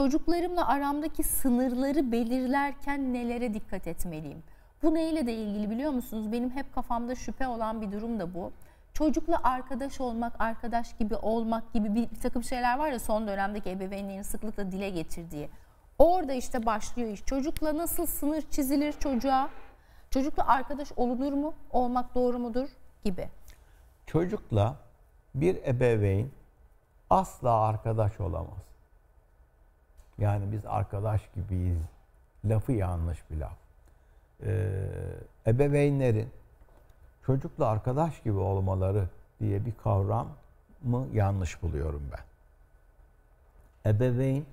Çocuklarımla aramdaki sınırları belirlerken nelere dikkat etmeliyim? Bu neyle de ilgili biliyor musunuz? Benim hep kafamda şüphe olan bir durum da bu. Çocukla arkadaş olmak, arkadaş gibi olmak gibi bir takım şeyler var ya, son dönemdeki ebeveynlerin sıklıkla dile getirdiği. Orada işte başlıyor iş. Çocukla nasıl sınır çizilir çocuğa? Çocukla arkadaş olunur mu? Olmak doğru mudur? Gibi. Çocukla bir ebeveyn asla arkadaş olamaz. Yani biz arkadaş gibiyiz lafı yanlış bir laf. Ebeveynlerin çocukla arkadaş gibi olmaları diye bir kavramı yanlış buluyorum ben. Ebeveyn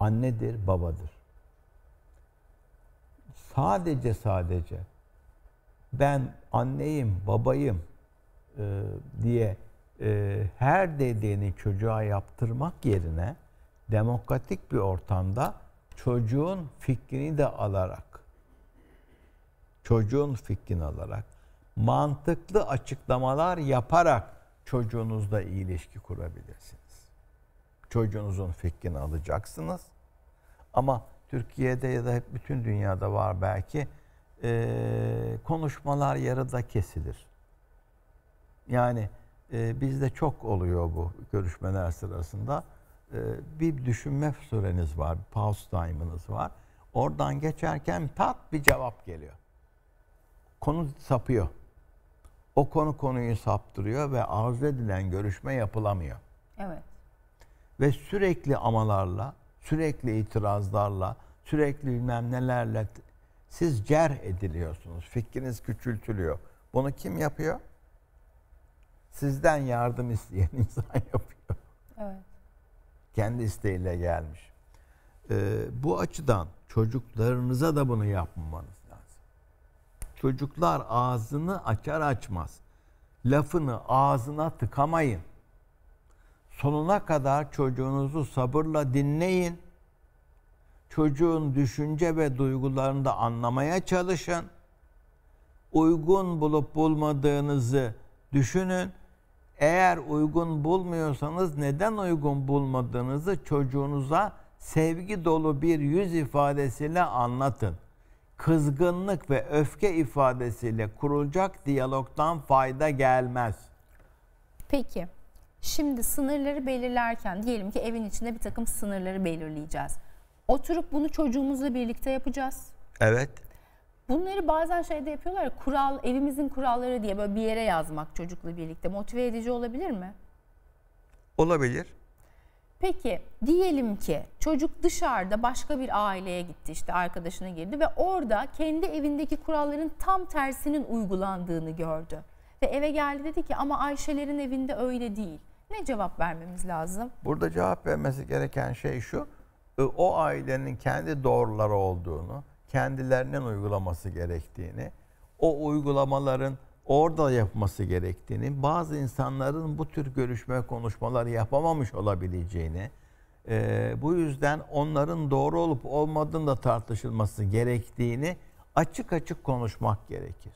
annedir, babadır. Sadece ben anneyim, babayım diye her dediğini çocuğa yaptırmak yerine demokratik bir ortamda çocuğun fikrini de alarak, mantıklı açıklamalar yaparak çocuğunuzla iyi ilişki kurabilirsiniz. Çocuğunuzun fikrini alacaksınız. Ama Türkiye'de ya da bütün dünyada var belki, konuşmalar yarıda kesilir. Yani bizde çok oluyor bu görüşmeler sırasında. Bir düşünme süreniz var, pause time'ınız var. Oradan geçerken pat bir cevap geliyor. Konu sapıyor. O konuyu saptırıyor ve arzu edilen görüşme yapılamıyor. Evet. Ve sürekli amalarla, sürekli itirazlarla, sürekli bilmem nelerle siz cerh ediliyorsunuz. Fikriniz küçültülüyor. Bunu kim yapıyor? Sizden yardım isteyen insan yapıyor. Evet. Kendi isteğiyle gelmiş. Bu açıdan çocuklarınıza da bunu yapmamanız lazım. Çocuklar ağzını açar açmaz lafını ağzına tıkamayın. Sonuna kadar çocuğunuzu sabırla dinleyin. Çocuğun düşünce ve duygularını da anlamaya çalışın. Uygun bulup bulmadığınızı düşünün. Eğer uygun bulmuyorsanız neden uygun bulmadığınızı çocuğunuza sevgi dolu bir yüz ifadesiyle anlatın. Kızgınlık ve öfke ifadesiyle kurulacak diyalogdan fayda gelmez. Peki, şimdi sınırları belirlerken diyelim ki evin içinde bir takım sınırları belirleyeceğiz. Oturup bunu çocuğumuzla birlikte yapacağız. Evet. Bunları bazen şeyde yapıyorlar ya, kural, evimizin kuralları diye böyle bir yere yazmak çocukla birlikte motive edici olabilir mi? Olabilir. Peki diyelim ki çocuk dışarıda başka bir aileye gitti, işte arkadaşına girdi ve orada kendi evindeki kuralların tam tersinin uygulandığını gördü. Ve eve geldi, dedi ki ama Ayşelerin evinde öyle değil. Ne cevap vermemiz lazım? Burada cevap vermesi gereken şey şu, o ailenin kendi doğruları olduğunu, kendilerinin uygulaması gerektiğini, o uygulamaların orada yapması gerektiğini, bazı insanların bu tür görüşme konuşmaları yapamamış olabileceğini, bu yüzden onların doğru olup olmadığını da tartışılması gerektiğini açık açık konuşmak gerekir.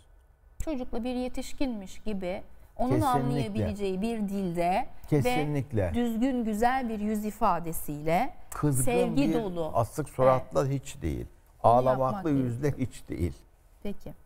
Çocukla bir yetişkinmiş gibi onun kesinlikle anlayabileceği bir dilde kesinlikle ve düzgün, güzel bir yüz ifadesiyle, kızgın, sevgi dolu, asık suratla hiç değil. Ağlamaklı yüzle hiç değil. Peki.